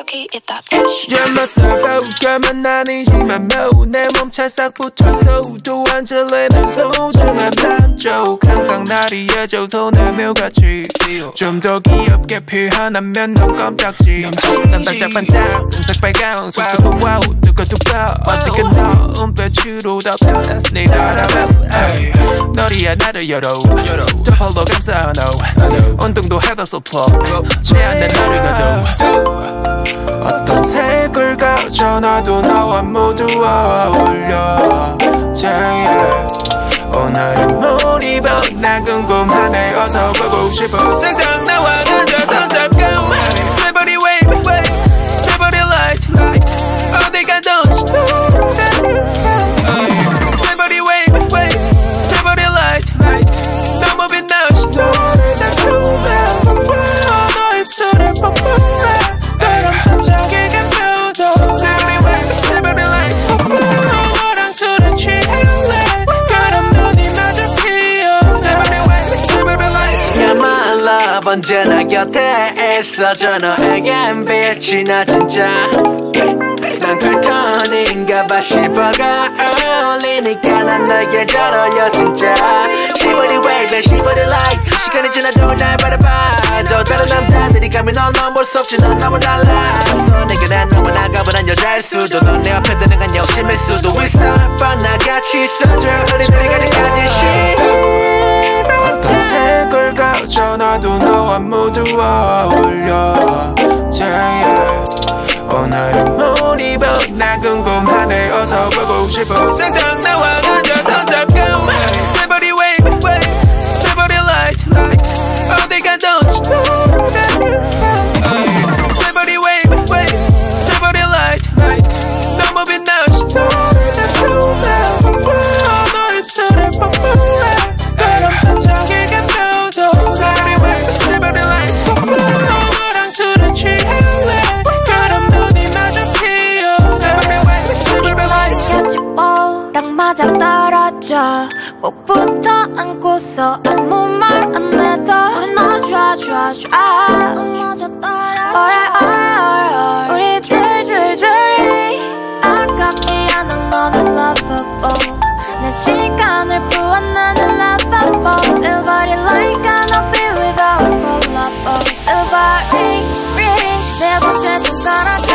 속에 있다. 젊어서 결만 아니지만 매우 내 몸 찰싹 붙어서 또한 질리는 소중한 남쪽 항상 날 이어줘 손을 묘같이 좀 더 귀엽게 표현하면 넌 껌딱지 넌 반짝반짝 음색 빨강 손톱은 와우 누가 두꺼워 어떻게 너 은빛으로 덮여 내 나라와 너리야 나를 열어 또 홀로 감싸 너 운동도 해도 소포 최악의 너를 가둬 어떤 색을 가져 놔도 나와 모두 어울려 오늘은 뭘 입어 나 궁금하네 어서 보고 싶어 당장 나와 앉아 손잡고 Celebrity wave Celebrity light 어딜 가도 Celebrity wave Celebrity light 너무 빛나 너를 다 구매 너 입술에 뽀뽀해 언제나 곁에 있어줘 너에겐 빛이 나 진짜 난 쿨톤인가봐 실버가 어울리니까 난 너에게 잘 어울려 진짜 Shivery wave, shivery light 시간이 지나도 날 바라봐 저 다른 남자들이 가면 넌 너무 볼 수 없지 넌 너무 달라 So 내게 난 너무나 가버린 여자일 수도 넌 내 앞에 드는 건 욕심일 수도 We start but 나 같이 있어줘 우리들이 가득하지 어떤 색을 가져 놔도 너와 모두 어울려 오늘은 뭘 입어 나 궁금하네 어서 보고 싶어 당장 나와 먼저 손잡고 Celebrity wave Celebrity light 어딜 가도 Celebrity wave Celebrity light 너무 빛나 너를 다 구매 너 입술에 뽀뽀해 딱 떨어져 꼭 붙어 안고서 아무 말 안 해도 우린 너 좋아 좋아 좋아 오래 우리 둘둘둘이 아깝지 않은 너는 lovable 내 시간을 부어 나는 lovable Silvery like I don't be without a collabo Silvery ring 내 번째 손가락